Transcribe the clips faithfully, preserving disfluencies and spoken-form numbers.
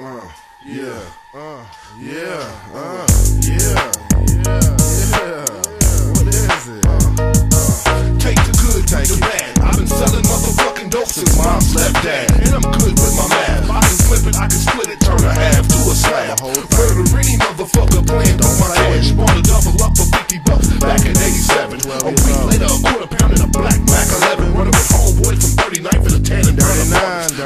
uh, yeah, uh, yeah, uh, yeah, yeah, yeah. What is it? Uh, uh, take the good, take the bad. I've been selling motherfucking dope since mom's left dad, and I'm good with my math. I can flip it, I can split it, turn a half to a slab. Murder any motherfucker planned on my edge. Bought a double up for fifty bucks back in eighty-seven. A week later, a quarter pound in a black Mac eleven. Running with homeboy from thirty-ninth and a tan and down the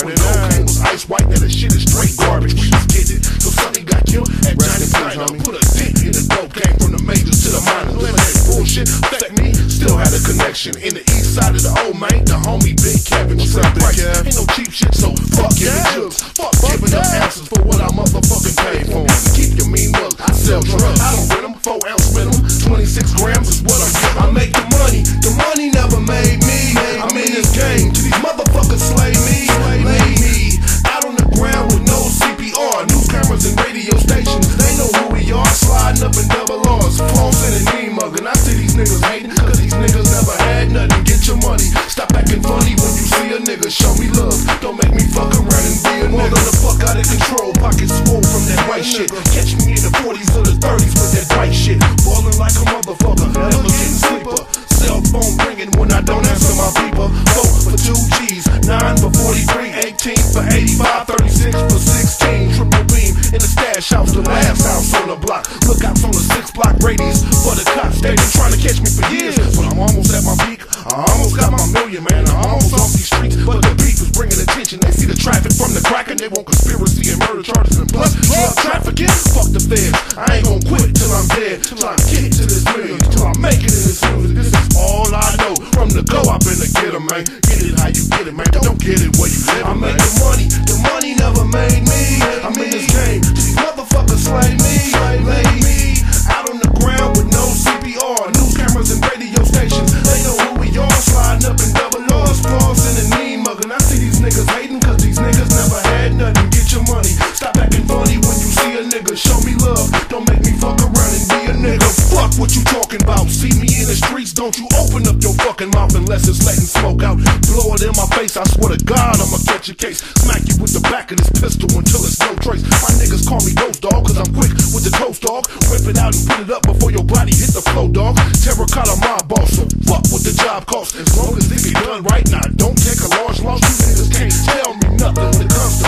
when cocaine was ice white, now the shit is straight garbage. We was kidding, so Sonny got killed at Johnny's diner. Put a dick in the dope game from the majors to the minors. Let that bullshit affect me, still had a connection. In the east side of the old man, the homie Big Kevin. What's up, Big Kev? Ain't no cheap shit, so fuck giving jokes. Fuck giving up answers for what I motherfucking paid for. Keep your mean mug, I sell drugs. I don't rent them, four ounce rent them. twenty-six grams is what I'm getting. I make the money, the money never made me. I'm in this game, to these motherfuckers slay me. Lay me out on the ground with no C P R. News cameras and radio stations, they know who we are. Sliding up in double R's, false and a knee mugging. I see these niggas hating, cause these niggas never had nothing. Get your money, stop acting funny when you see a nigga. Show me love, don't make me fuck around and be a nigga. The fuck out of control, pockets full from that white shit. Catch me in the forties or the thirties with that white shit. Ballin' like a motherfucker, never getting sleeper. Cell phone ringing when I don't answer my people. Four for two G's, nine for forty-three, eighteen for eighty-five, thirty-six for sixteen. Triple beam in the stash house, the last house on the block. Lookouts on the six block radius for the cops. They been trying to catch me for years, but I'm almost at my peak. I almost got my million, man, I almost off these streets. But the beef is bringing attention, they see the traffic from the cracker. They want conspiracy and murder charges and plus drug trafficking. Fuck the feds, I ain't gon' quit till I'm dead, till I kick to this million, till I make it in this music. This is all I know, from the go I've been a getter, man. Get it how you get it, man, don't get it where you live. I make the money, the money never made me. I'm in this game, these motherfuckers slay me. Lay me out on the ground with no C P R. News cameras and radio stations, they know who we are. Sliding up in double R's, flaws in the knee mugging. I see these niggas hating, cause these niggas never had nothing. Get your money, stop acting funny when you see a nigga. Show me love, don't make me fuck around and be a nigga. Fuck what you talking about, see me in the streets. Don't you open up your fucking mouth unless it's letting smoke out. Blow it in my face, I swear to God I'ma catch your case. Smack you with the back of this pistol until it's no trace. My niggas call me Ghost Dog, cause I'm quick with the toast dog. Whip it out and put it up before your body hit the flow, dog. Terracotta my boss, so fuck what the job costs. As long as it be done right now, don't take a large loss. You niggas can't tell me nothing when it comes to